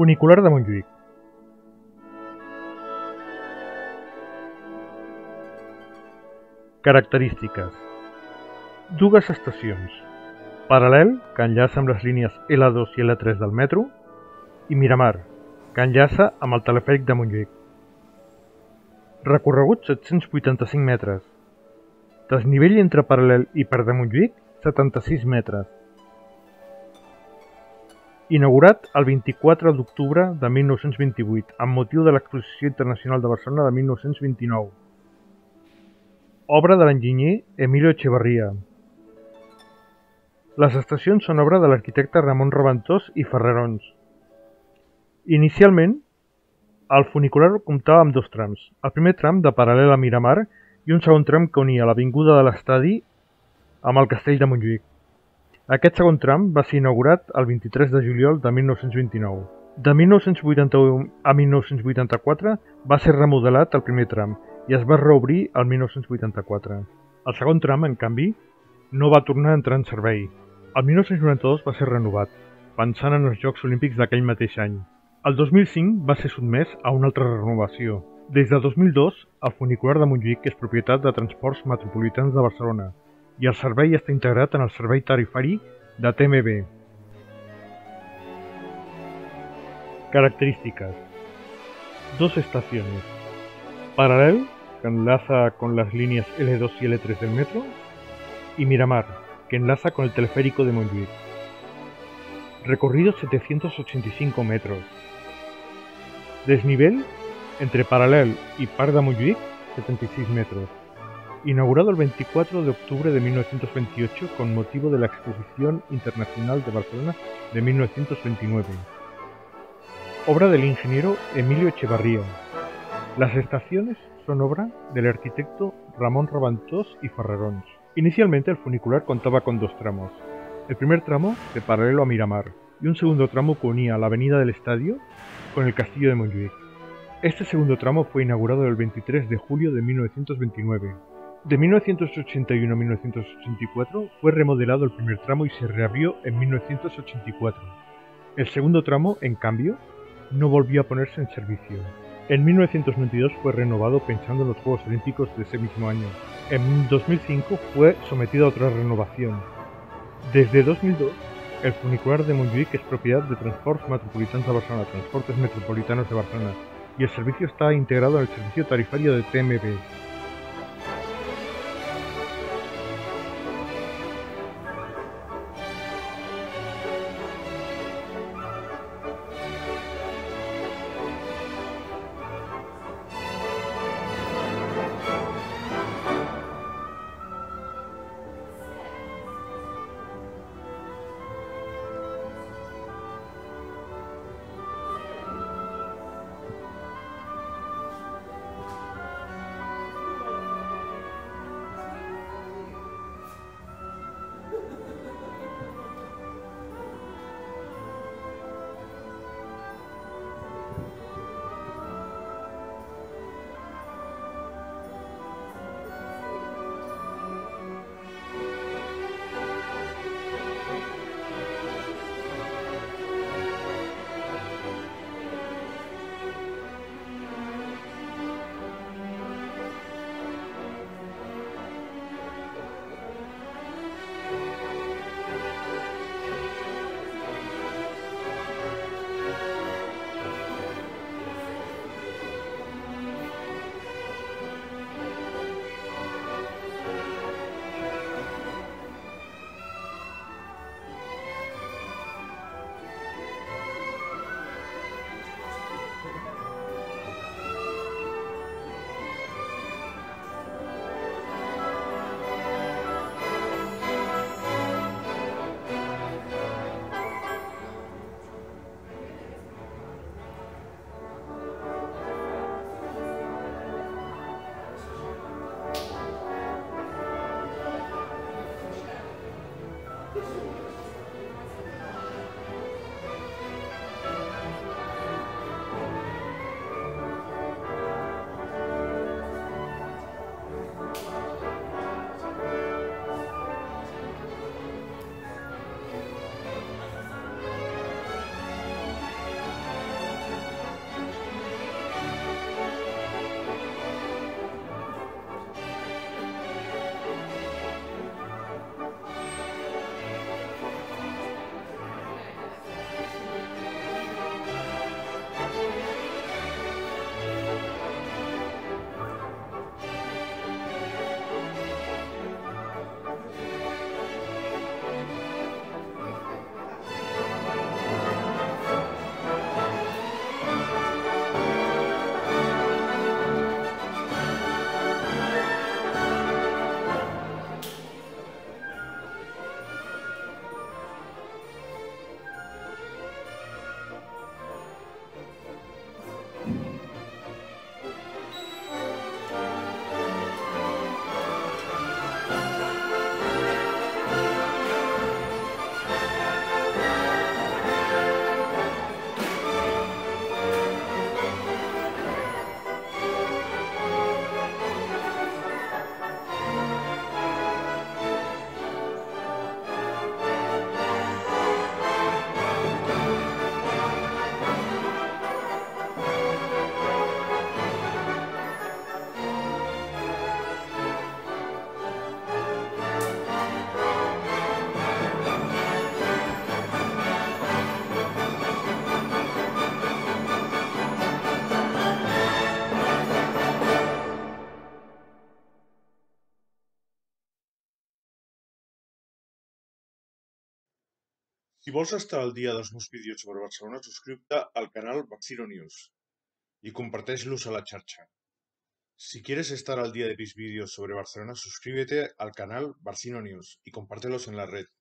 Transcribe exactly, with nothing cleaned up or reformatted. Funicular de Montjuïc. Característiques: dues estacions, Paral·lel, que enllaça amb les línies L dos i L tres del metro, i Miramar, que enllaça amb el telefèric de Montjuïc. Recorregut set-cents vuitanta-cinc metres, desnivell entre Paral·lel i per de Montjuïc setanta-sis metres. Inaugurat el vint-i-quatre d'octubre de mil nou-cents vint-i-vuit amb motiu de l'Exposició Internacional de Barcelona de mil nou-cents vint-i-nou. Obra de l'enginyer Emilio Echevarría. Les estacions són obra de l'arquitecte Ramón Reventós i Farrarons. Inicialment, el funicular comptava amb dos trams, el primer tram de Paral·lel a Miramar i un segon tram que unia l'avinguda de l'Estadi amb el Castell de Montjuïc. Aquest segon tram va ser inaugurat el vint-i-tres de juliol de mil nou-cents vint-i-nou. De mil nou-cents vuitanta-u a mil nou-cents vuitanta-quatre va ser remodelat el primer tram i es va reobrir el mil nou-cents vuitanta-quatre. El segon tram, en canvi, no va tornar a entrar en servei. El mil nou-cents noranta-dos va ser renovat, pensant en els Jocs Olímpics d'aquell mateix any. El dos mil cinc va ser sotmès a una altra renovació. Des de dos mil dos, el funicular de Montjuïc és propietat de Transports Metropolitans de Barcelona i el servei està integrat en el servei tarifari de T M B. Características: dos estaciones. Paral·lel, que enlaza con las líneas L dos y L tres del metro, y Miramar, que enlaza con el teleférico de Montjuïc. Recorrido setecientos ochenta y cinco metros. Desnivel entre Paral·lel y Parc de Montjuïc setenta y seis metros. Inaugurado el veinticuatro de octubre de mil novecientos veintiocho con motivo de la Exposición Internacional de Barcelona de mil novecientos veintinueve. Obra del ingeniero Emilio Echevarría. Las estaciones son obra del arquitecto Ramón Reventós y Farrarons. Inicialmente el funicular contaba con dos tramos. El primer tramo de Paral·lel a Miramar y un segundo tramo que unía la avenida del Estadio con el Castillo de Montjuïc. Este segundo tramo fue inaugurado el veintitrés de julio de mil novecientos veintinueve. De mil novecientos ochenta y uno a mil novecientos ochenta y cuatro fue remodelado el primer tramo y se reabrió en mil novecientos ochenta y cuatro. El segundo tramo, en cambio, no volvió a ponerse en servicio. En mil novecientos noventa y dos fue renovado pensando en los Juegos Olímpicos de ese mismo año. En dos mil cinco fue sometido a otra renovación. Desde dos mil dos, el funicular de Montjuïc es propiedad de Transports Metropolitans de Barcelona, Transportes Metropolitanos de Barcelona, y el servicio está integrado en el servicio tarifario de T M B. Si vols estar al dia dels meus vídeos sobre Barcelona, subscriu-te al canal Barcino News y comparteix-los a la xarxa. Si quieres estar al día de mis vídeos sobre Barcelona, suscríbete al canal Barcino News y compártelos en la red.